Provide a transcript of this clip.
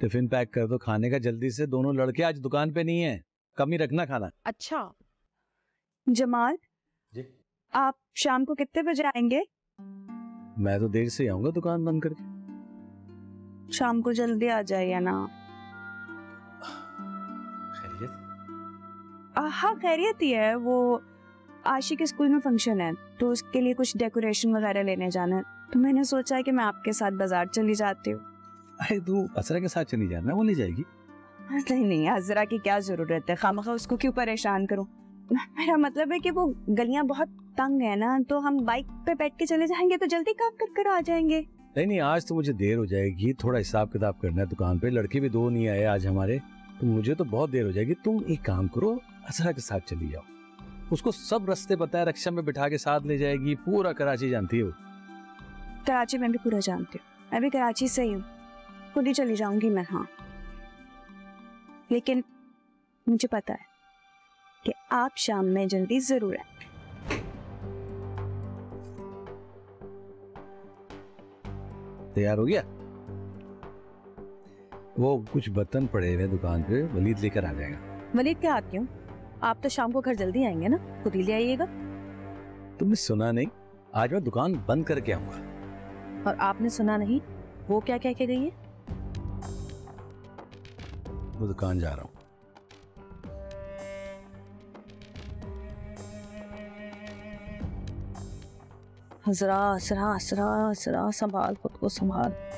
Tiffin pack कर दो खाने का जल्दी से, दोनों लड़के आज दुकान पे नहीं है, कम ही रखना खाना। अच्छा जमाल जी, आप शाम को कितने बजे आएंगे? मैं तो देर से आऊंगा दुकान बंद करके। शाम को जल्दी आ जाइए ना। खैरियत? हाँ खैरियत ही है, वो आशी के स्कूल में फंक्शन है तो उसके लिए कुछ डेकोरेशन वगैरह लेने जाना है, तो मैंने सोचा कि मैं आपके साथ बाजार चली जाती हूँ। अरे तू अज़रा के साथ चली जाना, वो ले जाएगी। नहीं नहीं, अज़रा की क्या जरूरत है, खामखा उसको क्यों परेशान करूँ। मेरा मतलब है कि वो गलियाँ बहुत तंग है ना, तो हम बाइक पे बैठ के चले जाएंगे तो जल्दी काम कर आ जाएंगे। नहीं नहीं, आज तो मुझे देर हो जाएगी, थोड़ा हिसाब किताब करना है दुकान पे, लड़के भी दो नहीं आए आज हमारे, तो मुझे तो बहुत देर हो जाएगी। तुम एक काम करो, अज़रा के साथ चली जाओ, उसको सब रास्ते पता है, रक्षा में बिठा के साथ ले जाएगी, पूरा कराची जानती है वो। कराची में भी पूरा जानती हूँ, मैं भी कराची से ही हूँ, खुद ही चली जाऊंगी मैं। हाँ लेकिन मुझे पता है कि आप शाम में जल्दी जरूर आए। तैयार हो गया? वो कुछ बर्तन पड़े हुए दुकान पे, वलीद लेकर आ जाएगा। वलीद के हाथ क्यों? आप तो शाम को घर जल्दी आएंगे ना, खुद ही ले आइएगा। तुमने सुना नहीं, आज मैं दुकान बंद करके आऊंगा। और आपने सुना नहीं वो क्या कह के गई है? मैं दुकान जा रहा हूँ। अज़रा, अज़रा, अज़रा, अज़रा, संभाल खुद को, संभाल।